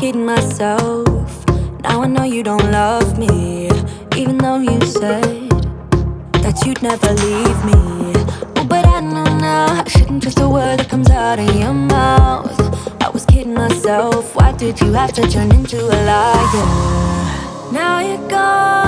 kidding myself. Now I know you don't love me, even though you said that you'd never leave me. Oh, but I know now I shouldn't trust a word that comes out of your mouth. I was kidding myself. Why did you have to turn into a liar? Now you're gone.